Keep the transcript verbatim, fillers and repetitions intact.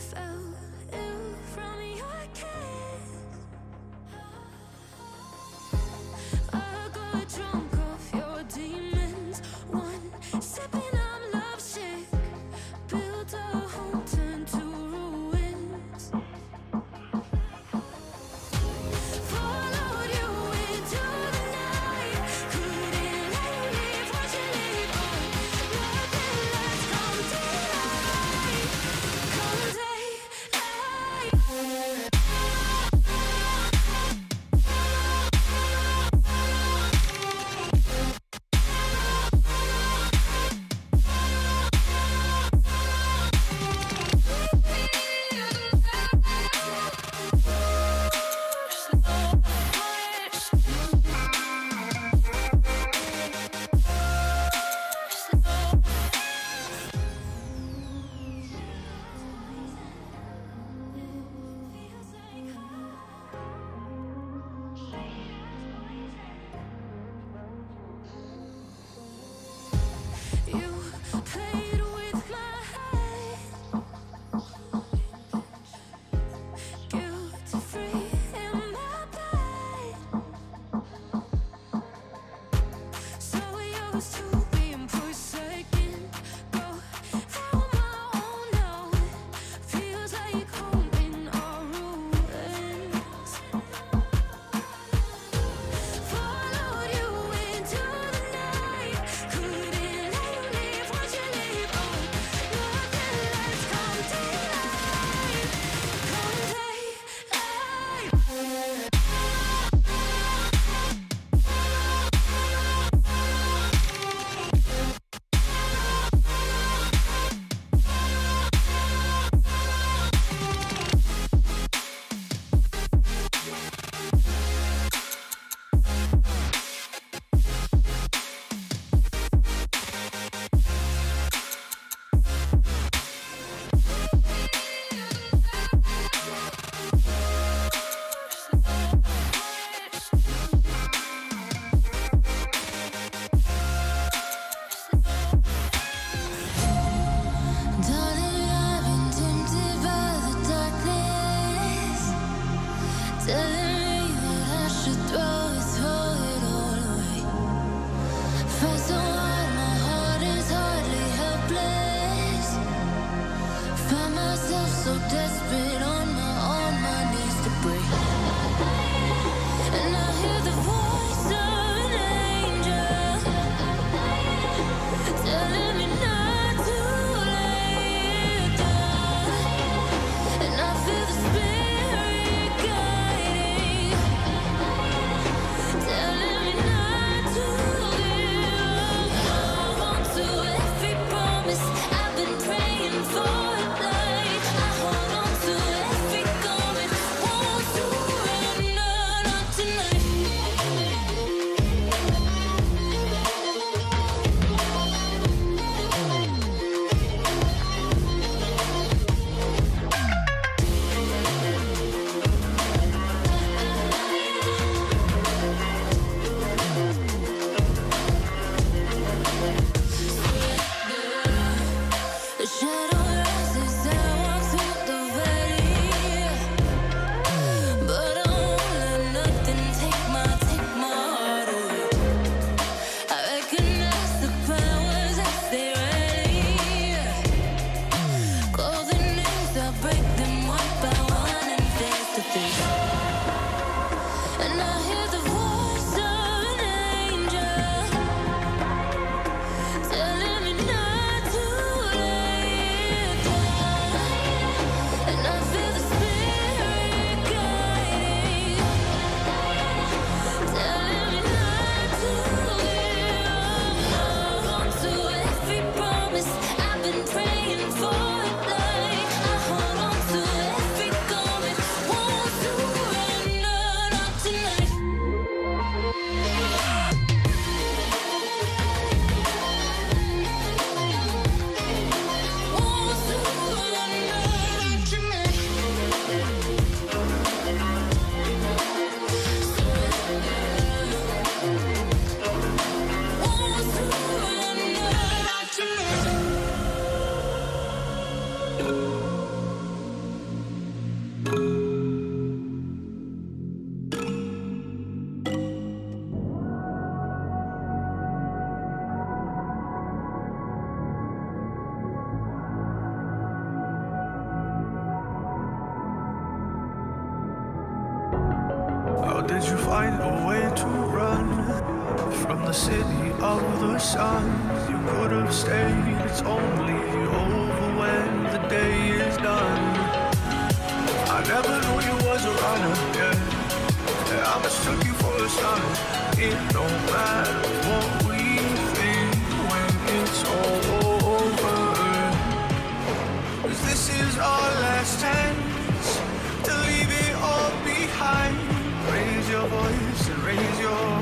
I've been praying for it, like I hold on to Did you find a way to run from the city of the sun? You could have stayed. It's only over when the day is done. I never knew you was a runner, yeah, yeah. I mistook you for a son. It don't matter what we think when it's all over, 'cause this is our last chance to leave it all behind. Raise your voice and raise your